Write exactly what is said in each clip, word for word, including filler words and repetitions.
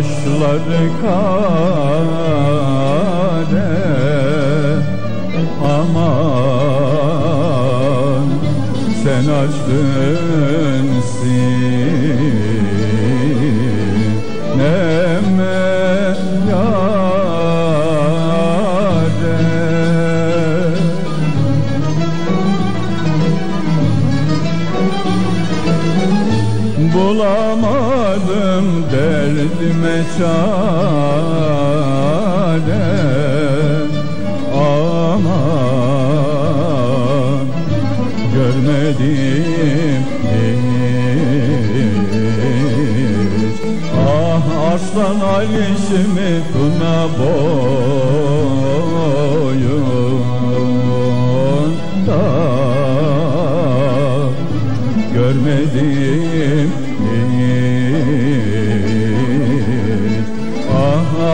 taşlar kale aman sen açtın sineme bulamadım derdime çare aman görmedim hiç ah aslan alişimi buna boyunda görmedim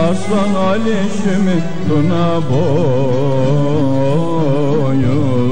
aslan alişimi buna boyun.